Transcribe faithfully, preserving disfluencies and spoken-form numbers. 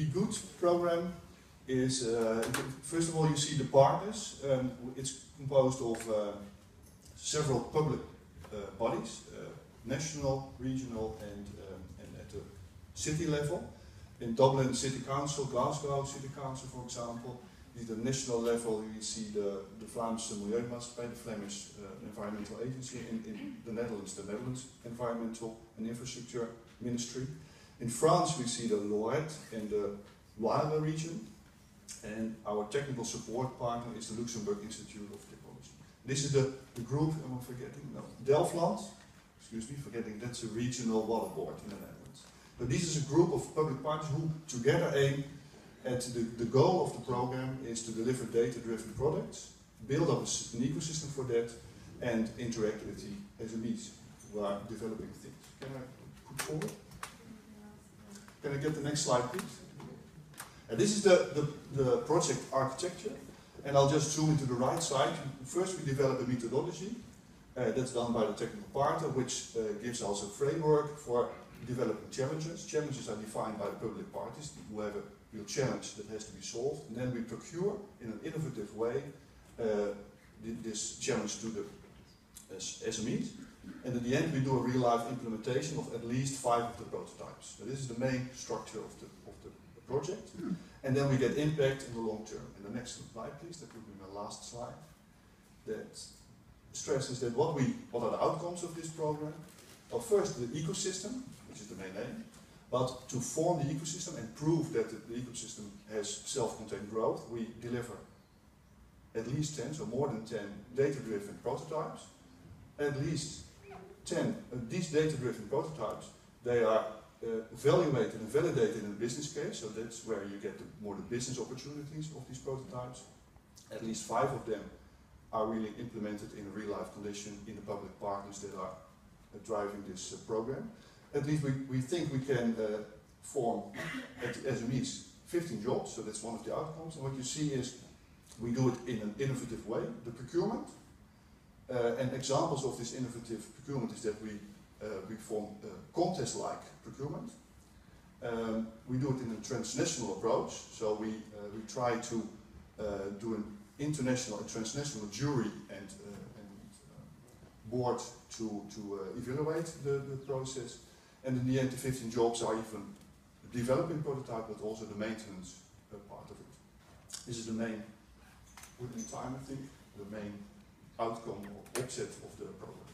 Be Good program is, uh, first of all, you see the partners. Um, it's composed of uh, several public uh, bodies, uh, national, regional, and, um, and at the city level. In Dublin City Council, Glasgow City Council, for example. At the national level, you see the, the Vlaamse Milieumaatschappij, the Flemish uh, Environmental Agency. In, in the Netherlands, the Netherlands Environmental and Infrastructure Ministry. In France, we see the Loiret and the Loire region. And our technical support partner is the Luxembourg Institute of Technology. This is the, the group, am I forgetting? No, Delfland. Excuse me, forgetting, that's a regional water board in the Netherlands. But this is a group of public partners who together aim at the, the goal of the program is to deliver data-driven products, build up an ecosystem for that, and interact with the S M Es who are developing things. Can I put forward? Can I get the next slide, please? And this is the, the, the project architecture, and I'll just zoom into the right side. First, we develop a methodology. Uh, that's done by the technical partner, which uh, gives us a framework for developing challenges. Challenges are defined by the public parties who have a real challenge that has to be solved, and then we procure in an innovative way uh, this challenge to the S M Es, and at the end we do a real-life implementation of at least five of the prototypes. So this is the main structure of the, of the project, and then we get impact in the long term. And the next slide, please, that would be my last slide. That's stresses that what we, what are the outcomes of this program? Well, first the ecosystem, which is the main aim, but to form the ecosystem and prove that the ecosystem has self-contained growth, we deliver at least ten, so more than ten data-driven prototypes. At least ten of these data-driven prototypes, they are uh, evaluated and validated in a business case, so that's where you get the, more the business opportunities of these prototypes. At least five of them are really implemented in a real-life condition in the public partners that are uh, driving this uh, program. At least we, we think we can uh, form at the S M Es fifteen jobs, so that's one of the outcomes. And what you see is we do it in an innovative way, the procurement. Uh, and examples of this innovative procurement is that we, uh, we form contest-like procurement. Um, we do it in a transnational approach, so we, uh, we try to uh, do an international and transnational jury and, uh, and uh, board to, to uh, evaluate the, the process. And in the end, the fifteen jobs are even developing prototype, but also the maintenance uh, part of it. This is the main, within time I think, the main outcome or object of the program.